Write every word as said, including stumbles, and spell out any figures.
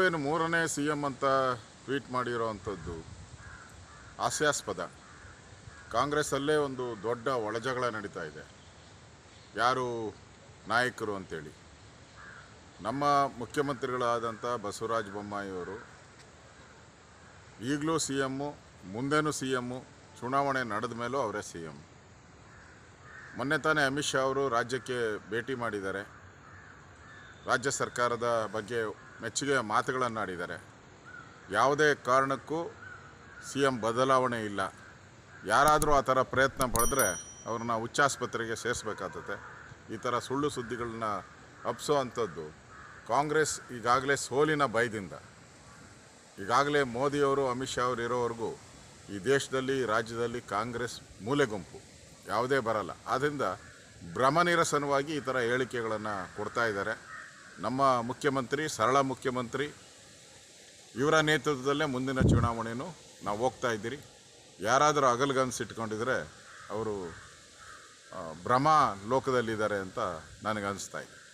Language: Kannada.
ಅವರು ಏನು ಮೂರನೇ ಸಿಎಂ ಅಂತ ಟ್ವೀಟ್ ಮಾಡಿರೋಂಥದ್ದು ಹಾಸ್ಯಾಸ್ಪದ. ಕಾಂಗ್ರೆಸ್ಸಲ್ಲೇ ಒಂದು ದೊಡ್ಡ ಒಳಜಗಳ ನಡೀತಾ ಇದೆ, ಯಾರು ನಾಯಕರು ಅಂತೇಳಿ. ನಮ್ಮ ಮುಖ್ಯಮಂತ್ರಿಗಳಾದಂಥ ಬಸವರಾಜ ಬೊಮ್ಮಾಯಿಯವರು ಈಗಲೂ ಸಿ ಎಮ್ಮು, ಮುಂದೇನೂ ಸಿ ಎಮ್ಮು, ಚುನಾವಣೆ ನಡೆದ ಮೇಲೂ ಅವರೇ ಸಿ ಎಮ್. ಮೊನ್ನೆ ತಾನೇ ಅಮಿತ್ ಶಾ ಅವರು ರಾಜ್ಯಕ್ಕೆ ಭೇಟಿ ಮಾಡಿದ್ದಾರೆ, ರಾಜ್ಯ ಸರ್ಕಾರದ ಬಗ್ಗೆ ಮೆಚ್ಚುಗೆಯ ಮಾತುಗಳನ್ನು ಆಡಿದ್ದಾರೆ. ಯಾವುದೇ ಕಾರಣಕ್ಕೂ ಸಿ ಎಂ ಬದಲಾವಣೆ ಇಲ್ಲ, ಯಾರಾದರೂ ಆ ಥರ ಪ್ರಯತ್ನ ಪಡೆದ್ರೆ ಅವ್ರನ್ನ ಉಚ್ಚಾಸ್ಪತ್ರೆಗೆ ಸೇರಿಸಬೇಕಾಗ್ತದೆ. ಈ ಥರ ಸುಳ್ಳು ಸುದ್ದಿಗಳನ್ನ ಅಪ್ಸೋ ಅಂಥದ್ದು ಕಾಂಗ್ರೆಸ್ ಈಗಾಗಲೇ ಸೋಲಿನ ಭಯದಿಂದ, ಈಗಾಗಲೇ ಮೋದಿಯವರು ಅಮಿತ್ ಶಾ ಅವರು ಇರೋವರೆಗೂ ಈ ದೇಶದಲ್ಲಿ ರಾಜ್ಯದಲ್ಲಿ ಕಾಂಗ್ರೆಸ್ ಮೂಲೆ ಗುಂಪು ಯಾವುದೇ ಬರಲ್ಲ. ಆದ್ದರಿಂದ ಭ್ರಮ ನಿರಸನವಾಗಿ ಈ ಥರ ಹೇಳಿಕೆಗಳನ್ನು ಕೊಡ್ತಾ ಇದ್ದಾರೆ. ನಮ್ಮ ಮುಖ್ಯಮಂತ್ರಿ ಸರಳ ಮುಖ್ಯಮಂತ್ರಿ, ಇವರ ನೇತೃತ್ವದಲ್ಲೇ ಮುಂದಿನ ಚುನಾವಣೆಯೂ ನಾವು ಹೋಗ್ತಾ ಇದ್ದೀರಿ. ಯಾರಾದರೂ ಅಗಲ್ಗನ್ಸಿಟ್ಕೊಂಡಿದ್ರೆ ಅವರು ಭ್ರಮ ಲೋಕದಲ್ಲಿದ್ದಾರೆ ಅಂತ ನನಗನ್ನಿಸ್ತಾ ಇದೆ.